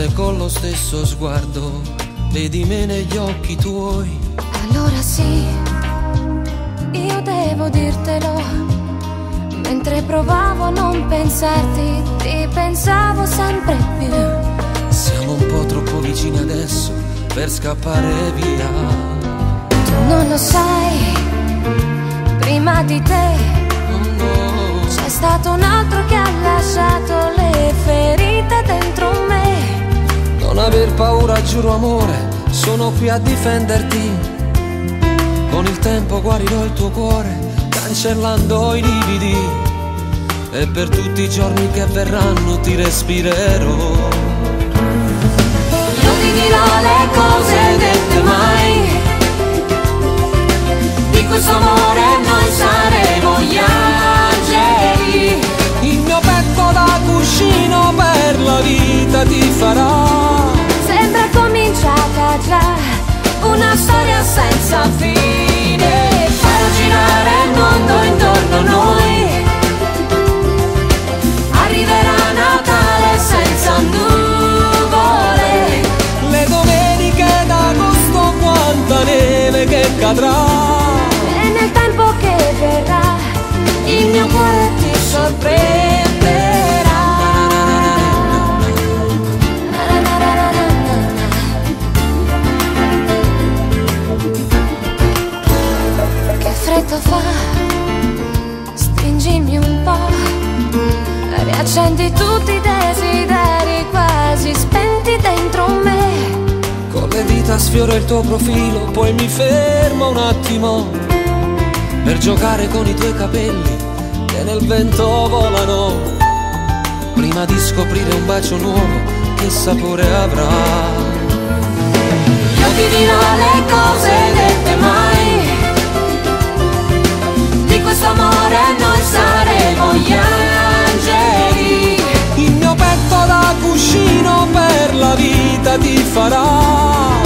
e con lo stesso sguardo vedi me negli occhi tuoi. Allora sì, io devo dirtelo. Mentre provavo a non pensarti, ti pensavo sempre più. Siamo un po' troppo vicini adesso per scappare via. Tu non lo sai, prima di te c'è stato un altro che ha lasciato le ferite dentro me. Non aver paura, giuro amore, sono qui a difenderti. Con il tempo guarirò il tuo cuore, cancellando i lividi. E per tutti i giorni che verranno ti respirerò. Io ti dirò le cose dette mai, di questo amore noi saremo gli angeli. Il mio petto da cuscino per la vita ti farà. Sembra cominciata già una storia senza fine. Farò girare il mondo intorno a noi, arriverà Natale senza nuvole. Le domeniche d'agosto quanta neve che cadrà, e nel tempo che verrà il mio cuore ti sorprenderà. Fa, stringimi un po', riaccendi tutti i desideri quasi spenti dentro me. Con le dita sfioro il tuo profilo, poi mi fermo un attimo per giocare con i tuoi capelli che nel vento volano, prima di scoprire un bacio nuovo che sapore avrà. Io ti dirò le cose dette mai, questo amore noi saremo gli angeli. Il mio petto da cuscino per la vita ti farà.